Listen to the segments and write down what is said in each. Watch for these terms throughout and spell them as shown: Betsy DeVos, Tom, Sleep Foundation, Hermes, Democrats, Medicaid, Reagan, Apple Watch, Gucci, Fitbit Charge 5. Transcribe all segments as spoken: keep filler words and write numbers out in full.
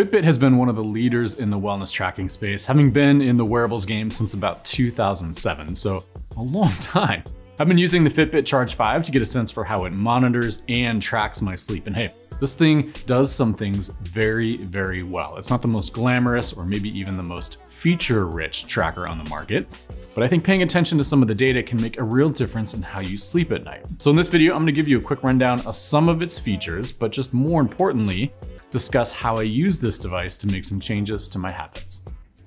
Fitbit has been one of the leaders in the wellness tracking space, having been in the wearables game since about two thousand seven, so a long time. I've been using the Fitbit Charge five to get a sense for how it monitors and tracks my sleep. And hey, this thing does some things very, very well. It's not the most glamorous or maybe even the most feature-rich tracker on the market, but I think paying attention to some of the data can make a real difference in how you sleep at night. So in this video, I'm gonna give you a quick rundown of some of its features, but just more importantly, discuss how I use this device to make some changes to my habits.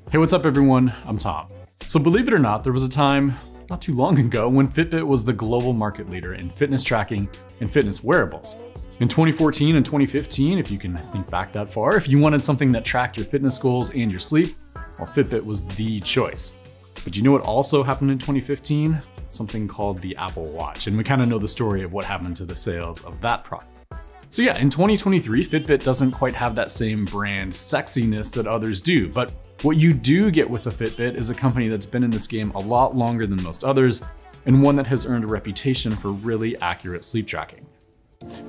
Hey, what's up everyone? I'm Tom. So believe it or not, there was a time not too long ago when Fitbit was the global market leader in fitness tracking and fitness wearables. In twenty fourteen and twenty fifteen, if you can think back that far, if you wanted something that tracked your fitness goals and your sleep, well, Fitbit was the choice. But you know what also happened in twenty fifteen? Something called the Apple Watch. And we kind of know the story of what happened to the sales of that product. So yeah, in twenty twenty-three, Fitbit doesn't quite have that same brand sexiness that others do, but what you do get with a Fitbit is a company that's been in this game a lot longer than most others, and one that has earned a reputation for really accurate sleep tracking.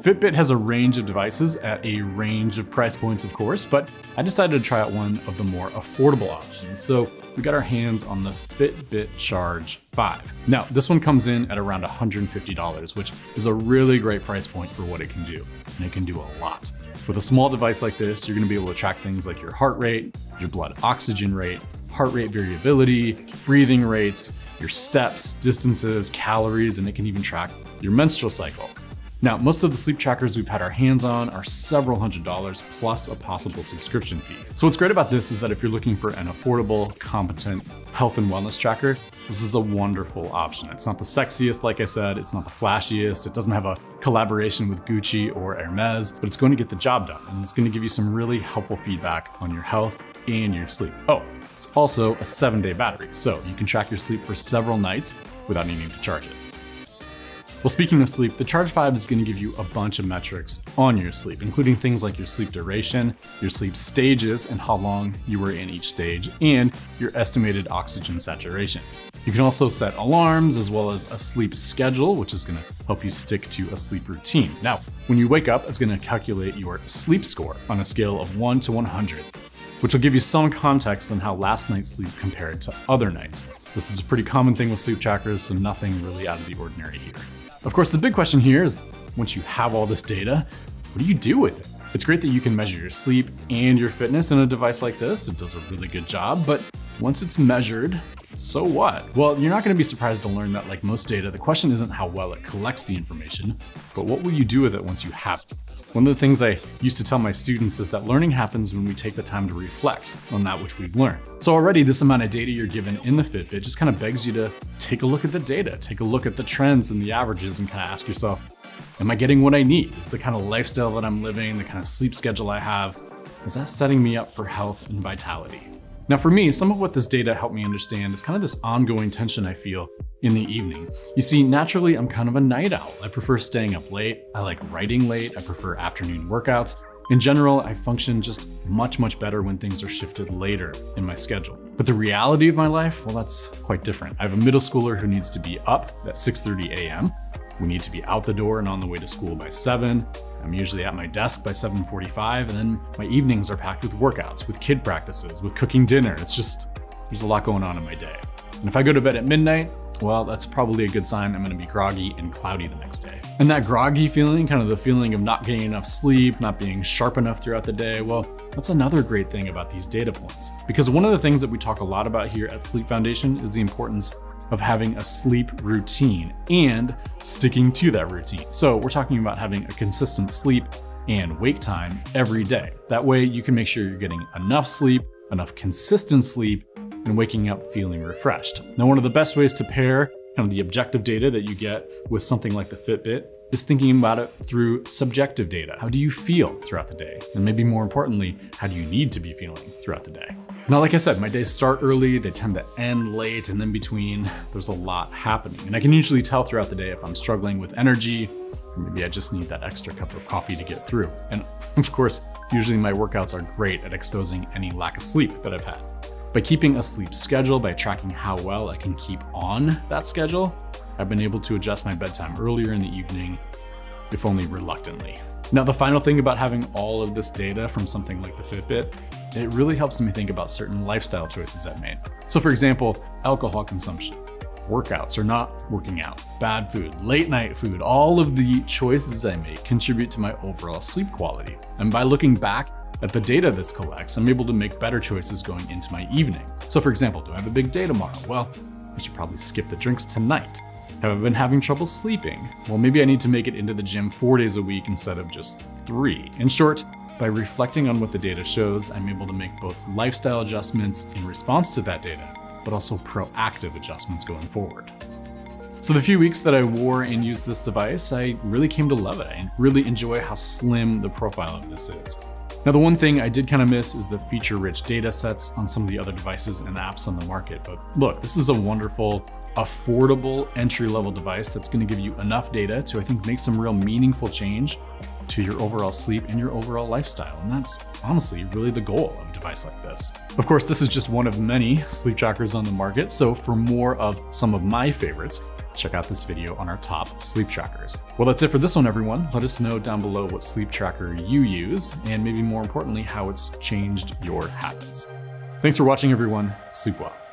Fitbit has a range of devices at a range of price points, of course, but I decided to try out one of the more affordable options. So we got our hands on the Fitbit Charge five. Now, this one comes in at around one hundred fifty dollars, which is a really great price point for what it can do. And it can do a lot. With a small device like this, you're gonna be able to track things like your heart rate, your blood oxygen rate, heart rate variability, breathing rates, your steps, distances, calories, and it can even track your menstrual cycle. Now, most of the sleep trackers we've had our hands on are several hundred dollars plus a possible subscription fee. So what's great about this is that if you're looking for an affordable, competent health and wellness tracker, this is a wonderful option. It's not the sexiest, like I said, it's not the flashiest, it doesn't have a collaboration with Gucci or Hermes, but it's going to get the job done. And it's going to give you some really helpful feedback on your health and your sleep. Oh, it's also a seven day battery. So you can track your sleep for several nights without needing to charge it. Well, speaking of sleep, the Charge five is going to give you a bunch of metrics on your sleep, including things like your sleep duration, your sleep stages, and how long you were in each stage, and your estimated oxygen saturation. You can also set alarms as well as a sleep schedule, which is going to help you stick to a sleep routine. Now, when you wake up, it's going to calculate your sleep score on a scale of one to one hundred, which will give you some context on how last night's sleep compared to other nights. This is a pretty common thing with sleep trackers, so nothing really out of the ordinary here. Of course, the big question here is, once you have all this data, what do you do with it? It's great that you can measure your sleep and your fitness in a device like this. It does a really good job, but once it's measured, so what? Well, you're not gonna be surprised to learn that, like most data, the question isn't how well it collects the information, but what will you do with it once you have it? One of the things I used to tell my students is that learning happens when we take the time to reflect on that which we've learned. So already this amount of data you're given in the Fitbit just kind of begs you to take a look at the data, take a look at the trends and the averages and kind of ask yourself, am I getting what I need? Is the kind of lifestyle that I'm living, the kind of sleep schedule I have, is that setting me up for health and vitality? Now for me, some of what this data helped me understand is kind of this ongoing tension I feel in the evening. You see, naturally, I'm kind of a night owl. I prefer staying up late. I like writing late. I prefer afternoon workouts. In general, I function just much, much better when things are shifted later in my schedule. But the reality of my life, well, that's quite different. I have a middle schooler who needs to be up at six thirty a m We need to be out the door and on the way to school by seven. I'm usually at my desk by seven forty-five, and then my evenings are packed with workouts, with kid practices, with cooking dinner. It's just, there's a lot going on in my day. And if I go to bed at midnight, well, that's probably a good sign I'm gonna be groggy and cloudy the next day. And that groggy feeling, kind of the feeling of not getting enough sleep, not being sharp enough throughout the day, well, that's another great thing about these data points. Because one of the things that we talk a lot about here at Sleep Foundation is the importance of having a sleep routine and sticking to that routine. So we're talking about having a consistent sleep and wake time every day. That way you can make sure you're getting enough sleep, enough consistent sleep, and waking up feeling refreshed. Now, one of the best ways to pair kind of the objective data that you get with something like the Fitbit is thinking about it through subjective data. How do you feel throughout the day? And maybe more importantly, how do you need to be feeling throughout the day? Now, like I said, my days start early, they tend to end late, and in between, there's a lot happening. And I can usually tell throughout the day if I'm struggling with energy, or maybe I just need that extra cup of coffee to get through. And of course, usually my workouts are great at exposing any lack of sleep that I've had. By keeping a sleep schedule, by tracking how well I can keep on that schedule, I've been able to adjust my bedtime earlier in the evening, if only reluctantly. Now, the final thing about having all of this data from something like the Fitbit, it really helps me think about certain lifestyle choices I've made. So for example, alcohol consumption, workouts or not working out, bad food, late night food, all of the choices I make contribute to my overall sleep quality. And by looking back at the data this collects, I'm able to make better choices going into my evening. So for example, do I have a big day tomorrow? Well, I should probably skip the drinks tonight. Have I been having trouble sleeping? Well, maybe I need to make it into the gym four days a week instead of just three. In short, by reflecting on what the data shows, I'm able to make both lifestyle adjustments in response to that data, but also proactive adjustments going forward. So the few weeks that I wore and used this device, I really came to love it. I really enjoy how slim the profile of this is. Now, the one thing I did kind of miss is the feature-rich data sets on some of the other devices and apps on the market. But look, this is a wonderful, affordable entry-level device that's gonna give you enough data to, I think, make some real meaningful change to your overall sleep and your overall lifestyle. And that's honestly really the goal of a device like this. Of course, this is just one of many sleep trackers on the market. So for more of some of my favorites, check out this video on our top sleep trackers. Well, that's it for this one, everyone. Let us know down below what sleep tracker you use, and maybe more importantly, how it's changed your habits. Thanks for watching, everyone. Sleep well.